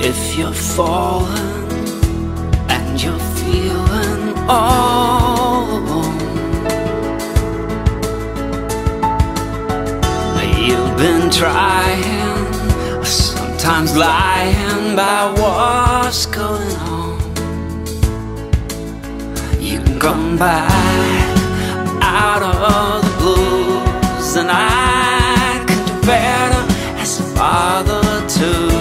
If you're fallen and you're feeling all alone, you've been trying, sometimes lying by what's going on. You can come back out of the blues, and I can do better as a father too.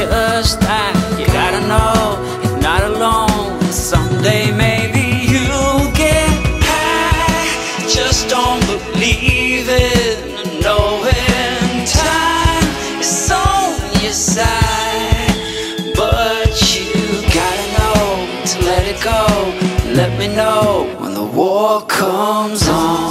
Just that you gotta know you're not alone. Someday maybe you'll get high. Just don't believe it, knowing time is on your side. But you gotta know to let it go. Let me know when the war comes on.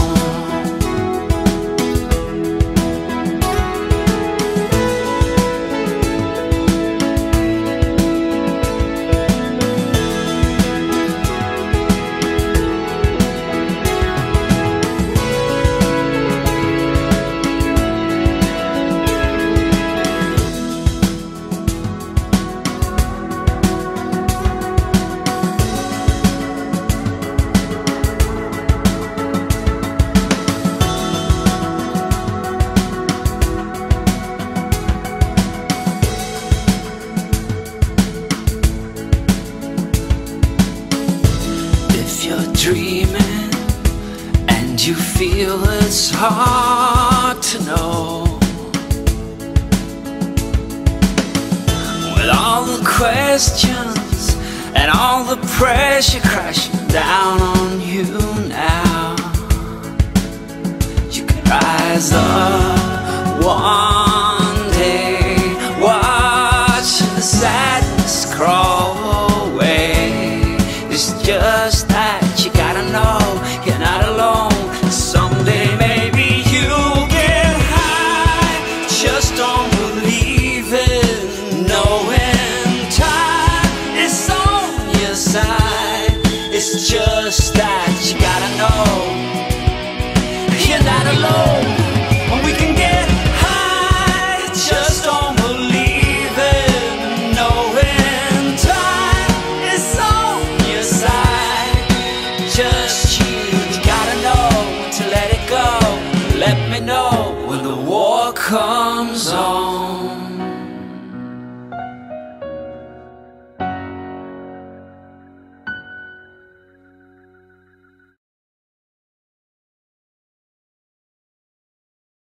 Dreaming and you feel it's hard to know, with all the questions and all the pressure crashing down on you now, you can rise up one day, watch the sadness crawl away. It's just that you gotta know you're not alone. Someday maybe you'll get high. Just don't believe it, knowing time is on your side. It's just that you gotta know you're not alone. And we can get high. Just don't believe it, knowing time is on your side. Just you gotta know to let it go. Let me know.